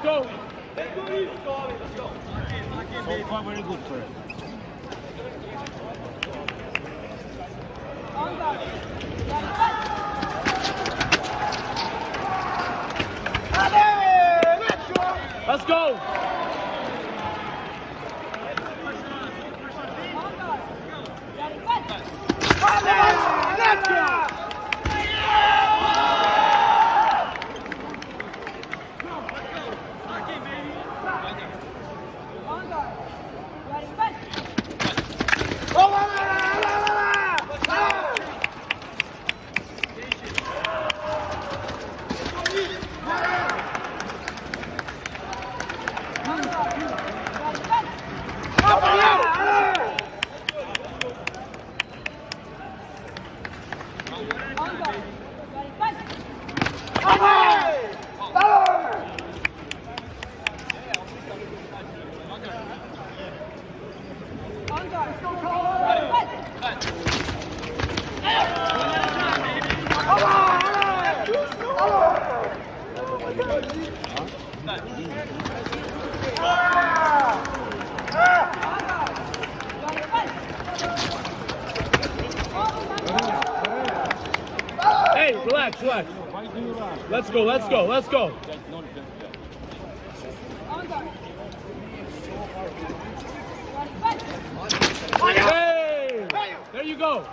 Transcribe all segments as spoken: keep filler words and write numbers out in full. go. Let's go. Let's go. Let's go. So far, very good for him. Let's go. Let's go. Hey, relax, relax. Let's go, let's go, let's go. Hey! There you go.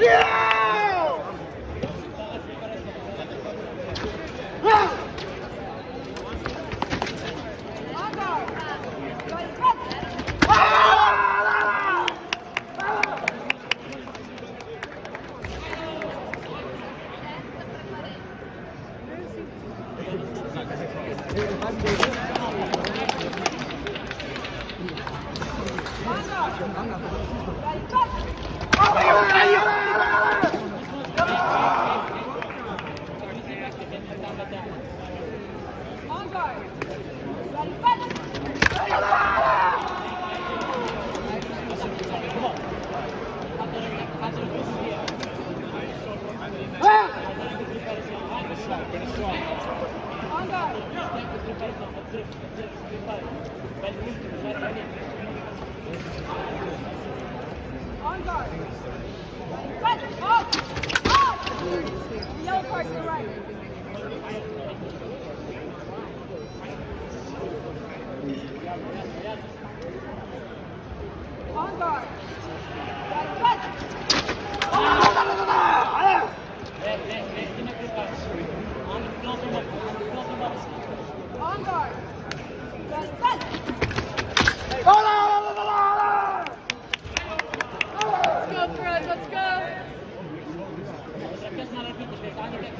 Yeah. On guard. Up! Up! Yellow card to the right. On guard. On guard.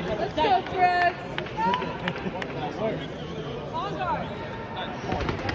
Let's go, Chris. Let's go. On guard. On guard. Let's go, Chris! On guard!